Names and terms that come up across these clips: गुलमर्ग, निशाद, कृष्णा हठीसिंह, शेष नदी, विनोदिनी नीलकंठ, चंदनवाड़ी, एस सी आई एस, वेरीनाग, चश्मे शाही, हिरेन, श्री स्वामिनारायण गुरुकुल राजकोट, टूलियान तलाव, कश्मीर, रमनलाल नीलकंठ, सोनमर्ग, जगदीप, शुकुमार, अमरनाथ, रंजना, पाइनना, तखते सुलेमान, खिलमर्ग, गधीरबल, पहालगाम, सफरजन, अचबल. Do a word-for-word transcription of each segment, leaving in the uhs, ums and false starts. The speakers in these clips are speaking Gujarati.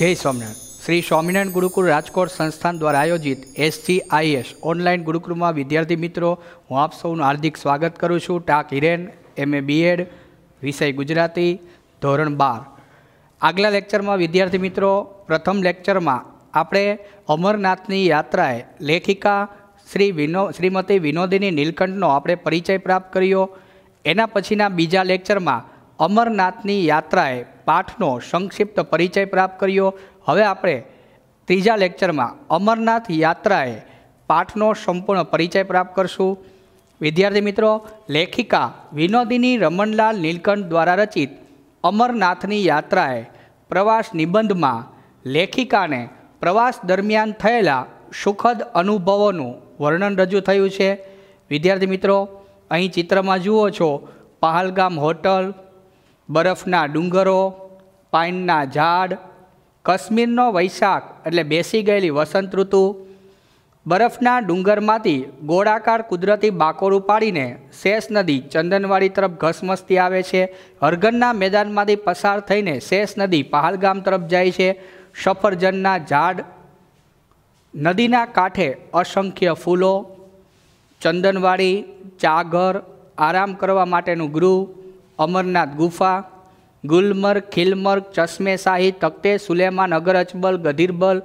जय स्वामिनारायण। श्री स्वामिनारायण गुरुकुल राजकोट संस्थान द्वारा आयोजित एस सी आई एस online Gurukul में विद्यार्थी मित्रों हूँ आप सौनु हार्दिक स्वागत करूँ छूँ। टाक हिरेन M A B Ed विषय गुजराती धोरण बार। आगला लेक्चर में विद्यार्थी मित्रों प्रथम लेक्चर में आपणे अमरनाथनी यात्राए लेखिका श्री विनो श्रीमती विनोदिनी नीलकंठनो आपणे परिचय प्राप्त कर्यो। एना पछीना बीजा लेक्चर में अमरनाथनी यात्राए पाठनो संक्षिप्त परिचय प्राप्त कर्यो। हवे आपणे तीजा लेक्चर में अमरनाथ यात्राए पाठनो संपूर्ण परिचय प्राप्त करशुं। विद्यार्थी मित्रों लेखिका विनोदिनी रमनलाल नीलकंठ द्वारा रचित अमरनाथनी यात्राए प्रवास निबंध में लेखिका ने प्रवास दरमियान थयेला सुखद अनुभवों वर्णन रजू थयु छे। विद्यार्थी मित्रों अहीं चित्र में जुओ छो पहालगाम होटल, बरफना डूंगरो, पाइनना झाड़, कश्मीरनो वैशाख एटले बेसी गयेली वसंत ऋतु, बरफना डूंगरमांथी गोळाकार कुदरती बाकोरू पाडीने शेष नदी चंदनवाड़ी तरफ घसमसती आवे छे। हरगनना मैदानमांथी पसार थईने शेष नदी पहालगाम तरफ जाय छे। सफरजनना झाड़, नदीना कांठे असंख्य फूलो, चंदनवाड़ी, चाघर, आराम करवा माटेनुं गृह, अमरनाथ गुफा, गुलमर्ग, खिलमर्ग, चश्मे शाही, तखते सुलेमान नगर, अचबल, गधीरबल,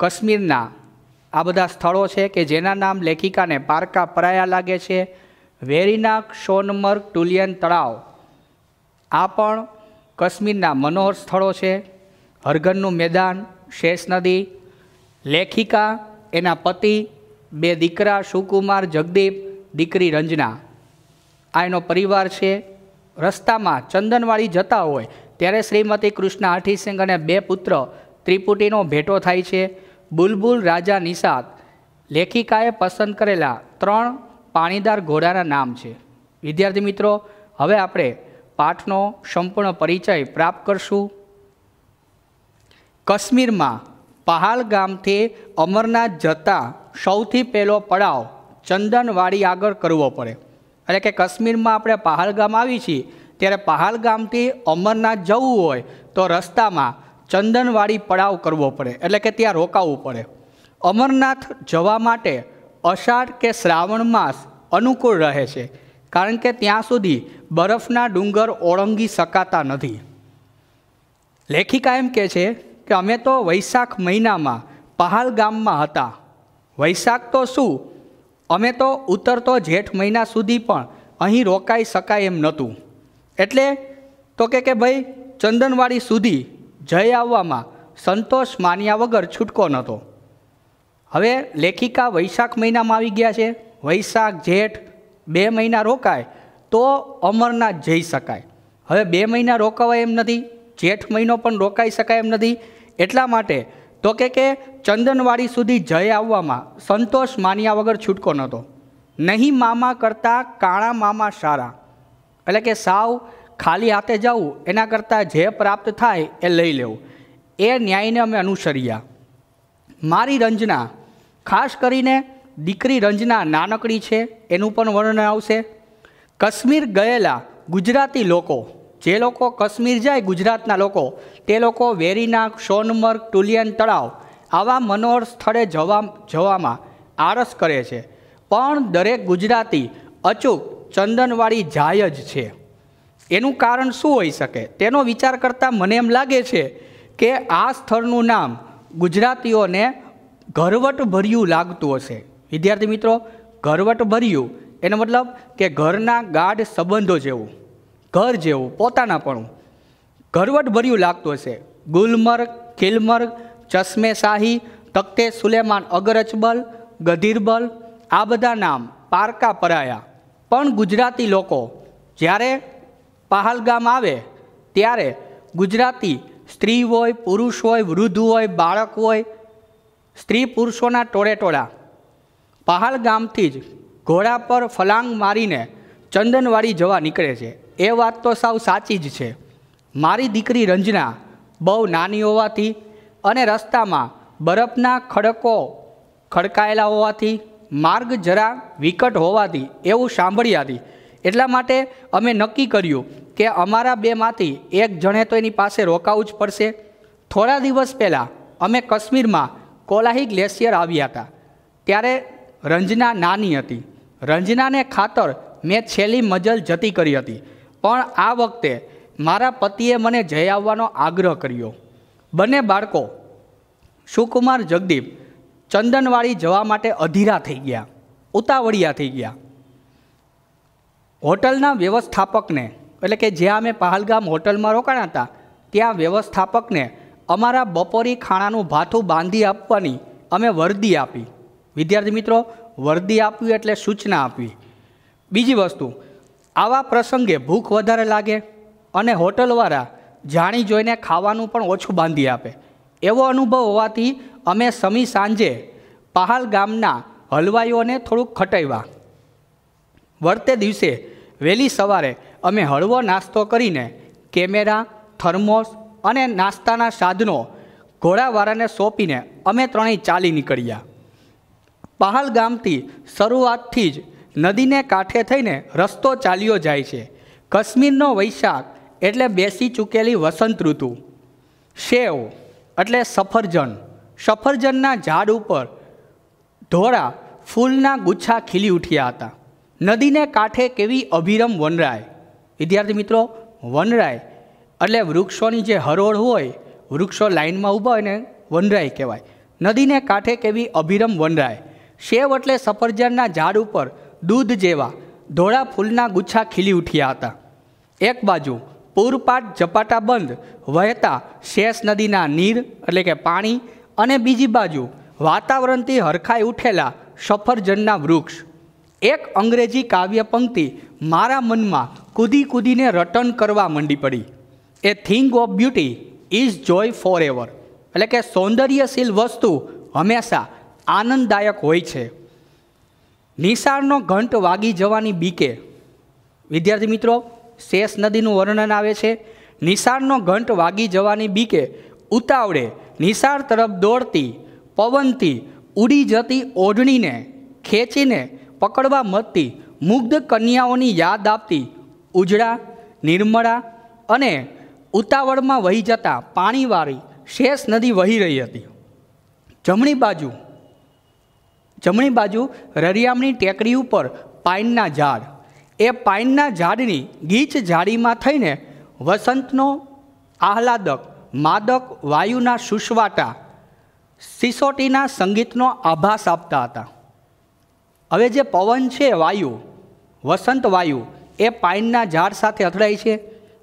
कश्मीरना आ बधा स्थलों से कि जेना नाम लेखिका ने पारका पराया लगे छे। वेरीनाग, सोनमर्ग, टूलियान तलाव आ पण कश्मीरना मनोहर स्थलों से। हरगननु मैदान, शेष नदी। लेखिका एना पति, बे दीकरा शुकुमार, जगदीप, दीकरी रंजना आ एनो परिवार छे। रस्ता में चंदनवाड़ी जता होय त्यारे श्रीमती कृष्णा हठीसिंह अने बे पुत्र त्रिपुटीनो भेटो थाय छे। बुलबुल, राजा, निशाद लेखिकाए पसंद करेला त्रण पाणीदार घोड़ाना नाम छे। विद्यार्थी मित्रों हवे आपणे पाठनो संपूर्ण परिचय प्राप्त करशुं। कश्मीर में पहालगाम थी अमरनाथ जता सौथी पहलो पड़ाव चंदनवाड़ी आगर करवो पड़े। एटले के कश्मीर में आपणे पहालगाम आवी छीए त्यारे पहालगाम थी अमरनाथ जवुं होय तो रस्ता में चंदनवाड़ी पड़ाव करवो पड़े, एटले के त्यां रोकावुं पड़े। अमरनाथ जवा माटे अषाढ़ के श्रावण मास अनुकूल रहे छे कारण के त्यां सुधी बरफना डूंगर ओळंगी शकाता नथी। लेखिका एम कहे छे के अमे तो वैशाख महीना में पहालगाम में हता। वैशाख तो शू, अमे तो उतरतो जेठ महीना सुधी पण अहीं रोकाई शकाय एम नतुं। एटले तो के के भाई चंदनवाड़ी सुधी जय आववामां संतोष मान्या वगर छूटको नतो। हवे लेखिका वैशाख महीना में आवी गया छे। वैशाख जेठ बे महीना रोकाय तो अमरनाथ जई शकाय। हवे बे महीना रोकावाय एम नथी, जेठ महीनो पण रोकाई शकाय एम नथी। एटला माटे तो के के चंदनवाड़ी सुधी जय आववामां संतोष मान्या वगर छूटको नतो। नहीं मामा करता काणा मामा सारा, एटले के साव खाली हाथे जाऊँ एना करता जे प्राप्त थाय ए लई लेवुं, ए न्यायने अमे अनुसर्या। मारी रंजना, खास करीने दीकरी रंजना नानकड़ी छे एनुं पण वर्णन आवशे। कश्मीर गयेला गुजराती लोको, जे लोको कश्मीर जाय गुजरातना लोको ते लोको वेरीनाग, सोनमर्ग, टूलियान तळाव आवा मनोहर स्थळे जवा जवामां आरस करे छे। पण दरेक गुजराती अचूक चंदनवाड़ी जाय ज छे। एनुं कारण शुं होई शके तेनो विचार करता मने एम लागे छे के आ स्थळनुं नाम गुजरातीओने घरवटभर्युं लागतुं हशे। विद्यार्थी मित्रों घरवटभर्युं एनो मतलब के घरना गाढ संबंधो जेवुं, घर जेवुं, पोतानापणुं घरवटभर्युं लागतुं हशे। गुलमर्ग, खिलमर्ग, चश्मे शाही, तखते सुलेमान, अगरचबल, गधीरबल आ बधा नाम पारका पराया, पण गुजराती लोको ज्यारे पहालगाम आवे त्यारे गुजराती स्त्री होय, पुरुष होय, वृद्ध होय, बाळक होय, स्त्री पुरुषोना टोळे टोळा पहालगामथी ज घोड़ा पर फलांग मारीने चंदनवाड़ी जवा निकळे छे। ए वात तो साव साची ज छे। मारी दीकरी रंजना बहु नानी होवाथी अने रस्तामां बरफना खडકો खडकाયેલા હોવાથી માર્ગ જરા વિકટ હોવાથી એવું સાંભળી હતી। એટલા માટે અમે નક્કી કર્યું કે અમારા બેમાંથી એક જણે તો એની પાસે રોકાવું જ પડશે। થોડા દિવસ પહેલાં અમે કાશ્મીરમાં કોલાહી ગ્લેશિયર આવ્યા હતા ત્યારે રંજના નાની હતી। રંજનાને ખાતર મેં છેલ્લી મજલ જતી કરી હતી, પણ આ વખતે મારા પતિએ મને જઈ આવવાનો આગ્રહ કર્યો। બંને બાળકો શુકુમાર જગદીપ ચંદનવાડી જવા માટે અધીરા થઈ ગયા, ઉતાવળિયા થઈ ગયા। હોટલના વ્યવસ્થાપકને એટલે કે જ્યાં અમે પહાલગામ હોટલમાં રોકાણા હતા ત્યાં વ્યવસ્થાપકને અમારા બપોરી ખાણાનું ભાથું બાંધી આપવાની અમે વર્દી આપી। વિદ્યાર્થી મિત્રો, વર્દી આપવી એટલે સૂચના આપવી। બીજી વસ્તુ, આવા પ્રસંગે ભૂખ વધારે લાગે અને હોટલવાળા જાણી જોઈને ખાવાનું પણ ઓછું બાંધી આપે। એવો અનુભવ હોવાથી અમે સમી સાંજે પહાલગામના હલવાઈઓને થોડુંક ખટાવ્યા। વર્તે દિવસે વહેલી સવારે અમે હળવો નાસ્તો કરીને કેમેરા, થર્મોસ અને નાસ્તાના સાધનો ઘોડાવાળાને સોંપીને અમે ત્રણેય ચાલી નીકળ્યા। પહાલગામથી શરૂઆતથી જ નદીને કાંઠે થઈને રસ્તો ચાલ્યો જાય છે। કાશ્મીરનો વૈશાખ એટલે બેસી ચૂકેલી વસંત ઋતુ। સેવ એટલે સફરજન, સફરજનના ઝાડ ઉપર ધોળા ફૂલના ગુચ્છા ખીલી ઉઠ્યા હતા। નદીને કાંઠે કેવી અભિરમ વનરાય। વિદ્યાર્થી મિત્રો, વનરાય એટલે વૃક્ષોની જે હરોળ હોય, વૃક્ષો લાઇનમાં ઊભા હોય ને વનરાય કહેવાય। નદીને કાંઠે કેવી અભિરમ વનરાય। સેવ એટલે સફરજનના ઝાડ ઉપર દૂધ જેવા ધોળા ફૂલના ગુચ્છા ખીલી ઉઠ્યા હતા। એક બાજુ પૂરપાટ ઝપાટાબંધ વહેતા શેષ નદીના નીર એટલે કે પાણી, અને બીજી બાજુ વાતાવરણથી હરખાઈ ઉઠેલા સફરજનના વૃક્ષ। એક અંગ્રેજી કાવ્ય પંક્તિ મારા મનમાં કૂદી કૂદીને રટણ કરવા માંડી પડી। A thing of beauty is joy for ever એટલે કે સૌંદર્યશીલ વસ્તુ હંમેશા આનંદદાયક હોય છે। નિશાળનો ઘંટ વાગી જવાની બીકે। વિદ્યાર્થી મિત્રો, શેષ નદીનું વર્ણન આવે છે। નિશાળનો ઘંટ વાગી જવાની બીકે ઉતાવળે નિશાળ તરફ દોડતી પવનથી ઉડી જતી ઓઢણીને ખેંચીને પકડવા મથતી મુગ્ધ કન્યાઓની યાદ આપતી ઉજળા, નિર્મળા અને ઉતાવળમાં વહી જતા પાણીવાળી શેષ નદી વહી રહી હતી। જમણી બાજુ જમણી બાજુ રરિયામણી ટેકરી ઉપર પાઇનના ઝાડ। એ પાઇનના ઝાડની ગીચ ઝાડીમાં થઈને વસંતનો આહલાદક માદક વાયુના સુસવાટા સીસોટીના સંગીતનો આભાસ આપતા હતા। હવે જે પવન છે, વાયુ, વસંત વાયુ, એ પાઇનના ઝાડ સાથે અથડાય છે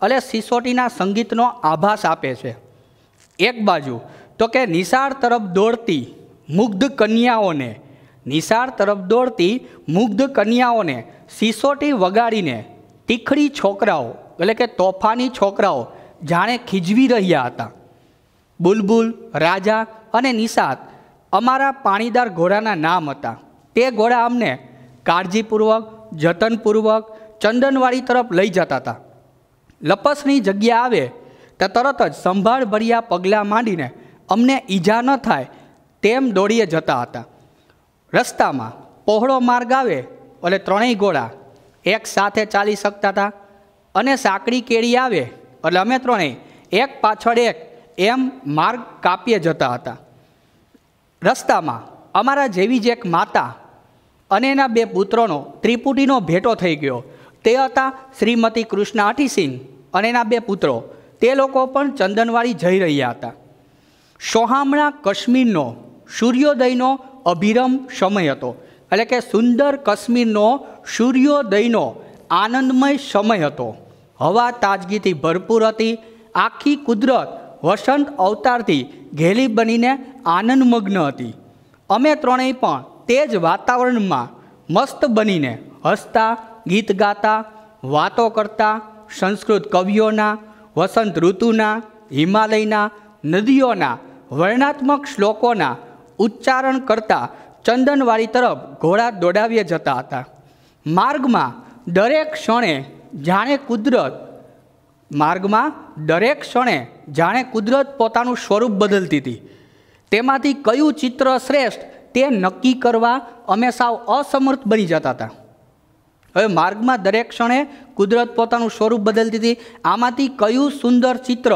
એટલે સીસોટીના સંગીતનો આભાસ આપે છે। એક બાજુ તો કે નિશાળ તરફ દોડતી મુગ્ધ કન્યાઓને નિશાળ તરફ દોડતી મુગ્ધ કન્યાઓને સીસોટી વગાડીને તીખડી છોકરાઓ એટલે કે તોફાની છોકરાઓ જાણે ખીજવી રહ્યા હતા। બુલબુલ, રાજા અને નિષાદ અમારા પાણીદાર ઘોડાના નામ હતા। તે ઘોડા અમને કાળજીપૂર્વક, જતનપૂર્વક ચંદનવાડી તરફ લઈ જતા હતા। લપસની જગ્યા આવે તો તરત જ સંભાળભર્યા પગલાં માંડીને અમને ઈજા ન થાય તેમ દોડીએ જતા હતા। રસ્તામાં પહોળો માર્ગ આવે એટલે ત્રણેય ઘોડા એક સાથે ચાલી શકતા હતા, અને સાંકડી કેળી આવે એટલે અમે ત્રણેય એક પાછળ એક એમ માર્ગ કાપીએ જતા હતા। રસ્તામાં અમારા જેવી જ એક માતા અને એના બે પુત્રોનો ત્રિપુટીનો ભેટો થઈ ગયો। તે હતા શ્રીમતી કૃષ્ણા હઠીસિંહ અને એના બે પુત્રો। તે લોકો પણ ચંદનવાડી જઈ રહ્યા હતા। સોહામણા કાશ્મીરનો સૂર્યોદયનો અભિરમ સમય હતો એટલે કે સુંદર કાશ્મીરનો સૂર્યોદયનો આનંદમય સમય હતો। હવા તાજગીથી ભરપૂર હતી। આખી કુદરત વસંત અવતારથી ઘેલી બનીને આનંદમગ્ન હતી। અમે ત્રણેય પણ તે જ વાતાવરણમાં મસ્ત બનીને હસતા, ગીત ગાતા, વાતો કરતા સંસ્કૃત કવિઓના, વસંત ઋતુના, હિમાલયના, નદીઓના વર્ણનાત્મક શ્લોકોના ઉચ્ચારણ કરતા ચંદનવાડી તરફ ઘોડા દોડાવ્યા જતા હતા। માર્ગમાં દરેક ક્ષણે જાણે કુદરત માર્ગમાં દરેક ક્ષણે જાણે કુદરત પોતાનું સ્વરૂપ બદલતી હતી। તેમાંથી કયું ચિત્ર શ્રેષ્ઠ તે નક્કી કરવા અમે સાવ અસમર્થ બની જતા હતા। હવે માર્ગમાં દરેક ક્ષણે કુદરત પોતાનું સ્વરૂપ બદલતી હતી, આમાંથી કયું સુંદર ચિત્ર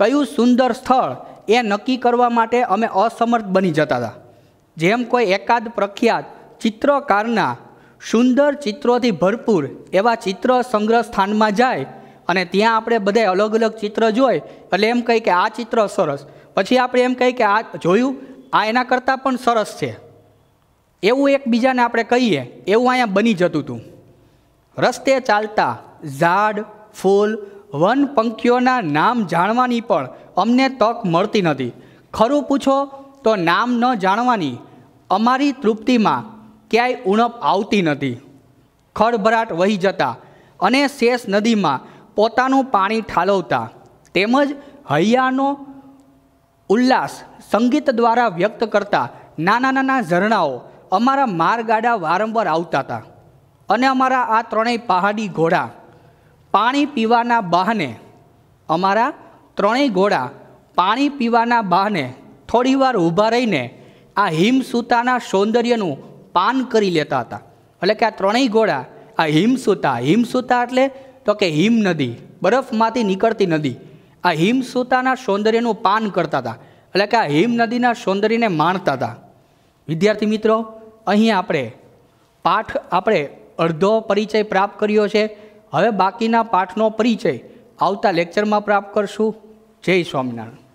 કયું સુંદર સ્થળ એ નક્કી કરવા માટે અમે અસમર્થ બની જતા હતા। જેમ કોઈ એકાદ પ્રખ્યાત ચિત્રકારના સુંદર ચિત્રોથી ભરપૂર એવા ચિત્ર સંગ્રહ સ્થાનમાં જાય અને ત્યાં આપણે બધાય અલગ અલગ ચિત્ર જોઈ એટલે એમ કહી કે આ ચિત્ર સરસ, પછી આપણે એમ કહી કે આ જોયું આ એના કરતાં પણ સરસ છે, એવું એકબીજાને આપણે કહીએ એવું અહીંયા બની જતું હતું। રસ્તે ચાલતા ઝાડ ફૂલ વન પંખીઓના નામ જાણવાની પણ અમને તક મળતી નથી। ખરું પૂછો તો નામ ન જાણવાની અમારી તૃપ્તિમાં ક્યાંય ઉણપ આવતી નથી। ખળભરાટ વહી જતા અને શેષ નદીમાં પોતાનું પાણી ઠાલવતા તેમજ હૈયાનો ઉલ્લાસ સંગીત દ્વારા વ્યક્ત કરતા નાના નાના ઝરણાઓ અમારા મારગાડા વારંવાર આવતા હતા અને અમારા આ ત્રણેય પહાડી ઘોડા પાણી પીવાના બહાને અમારા ત્રણેય ઘોડા પાણી પીવાના બહાને થોડીવાર ઊભા રહીને આ હિમસૂતાના સૌંદર્યનું પાન કરી લેતા હતા। એટલે કે આ ત્રણેય ઘોડા આ હિમસૂતા, હિમસૂતા એટલે તો કે હિમ નદી, બરફમાંથી નીકળતી નદી, આ હિમસૂતાના સૌંદર્યનું પાન કરતા હતા। એટલે કે આ હિમ નદીના સૌંદર્યને માણતા હતા। વિદ્યાર્થી મિત્રો, અહીં આપણે પાઠ આપણે અડધો પરિચય પ્રાપ્ત કર્યો છે। હવે બાકીના પાઠનો પરિચય આવતા લેક્ચરમાં પ્રાપ્ત કરશું। જય સ્વામિનારાયણ।